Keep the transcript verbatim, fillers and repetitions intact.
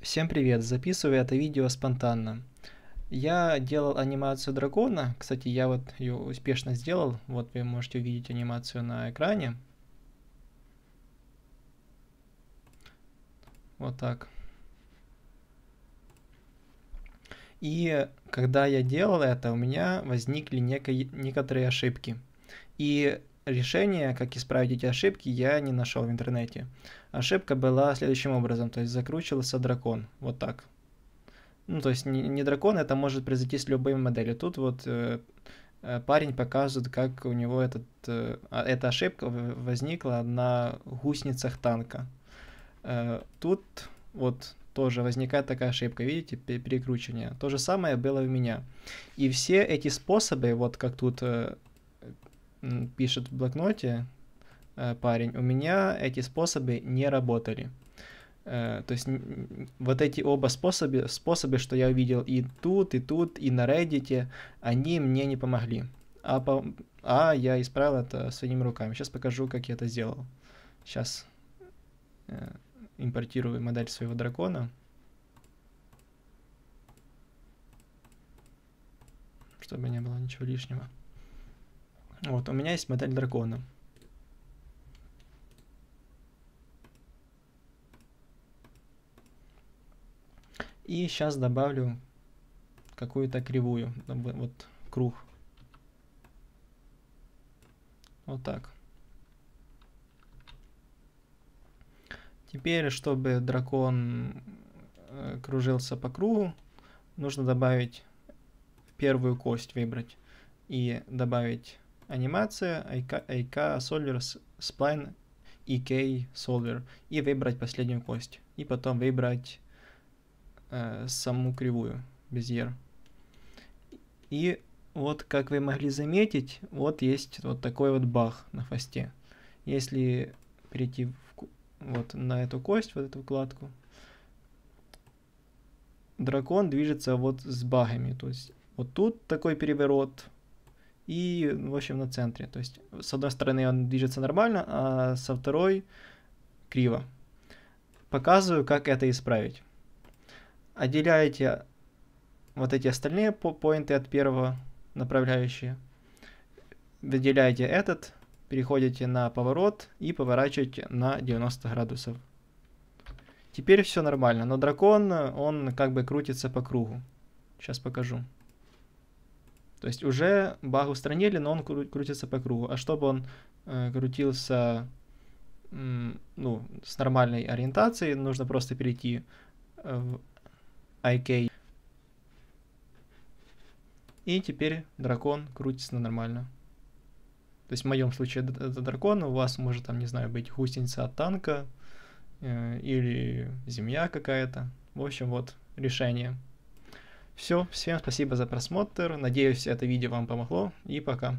Всем привет! Записываю это видео спонтанно. Я делал анимацию дракона. Кстати, я вот ее успешно сделал. Вот вы можете увидеть анимацию на экране. Вот так. И когда я делал это, у меня возникли некие, некоторые ошибки. И решение, как исправить эти ошибки, я не нашел в интернете. Ошибка была следующим образом, то есть закручивался дракон, вот так. Ну, то есть не, не дракон, это может произойти с любой моделью. Тут вот э, парень показывает, как у него этот, э, эта ошибка возникла на гусеницах танка. Э, тут вот тоже возникает такая ошибка, видите, перекручивание. То же самое было у меня. И все эти способы, вот как тут... Э, пишет в блокноте э, парень, у меня эти способы не работали. Э, то есть вот эти оба способы, способы, что я увидел и тут, и тут, и на Reddit, они мне не помогли. А, по, а я исправил это своими руками. Сейчас покажу, как я это сделал. Сейчас э, импортирую модель своего дракона, чтобы не было ничего лишнего. Вот, у меня есть модель дракона. И сейчас добавлю какую-то кривую. Вот круг. Вот так. Теперь, чтобы дракон кружился по кругу, нужно добавить первую кость, выбрать и добавить... Анимация ай кей Solver Spline ай кей Solver и выбрать последнюю кость. И потом выбрать э, саму кривую, безьер. И вот, как вы могли заметить, вот есть вот такой вот бах на хвосте. Если перейти в, вот на эту кость, вот эту вкладку, дракон движется вот с багами. То есть вот тут такой переворот. И, в общем, на центре. То есть, с одной стороны он движется нормально, а со второй криво. Показываю, как это исправить. Отделяете вот эти остальные поинты от первого направляющие. Выделяете этот, переходите на поворот и поворачиваете на девяносто градусов. Теперь все нормально, но дракон, он как бы крутится по кругу. Сейчас покажу. То есть уже баг устранили, но он кру- крутится по кругу. А чтобы он э, крутился ну, с нормальной ориентацией, нужно просто перейти в ай кей. И теперь дракон крутится нормально. То есть в моем случае это дракон, у вас может там, не знаю, быть гусеница от танка э, или земля какая-то. В общем, вот решение. Все, всем спасибо за просмотр, надеюсь, это видео вам помогло, и пока.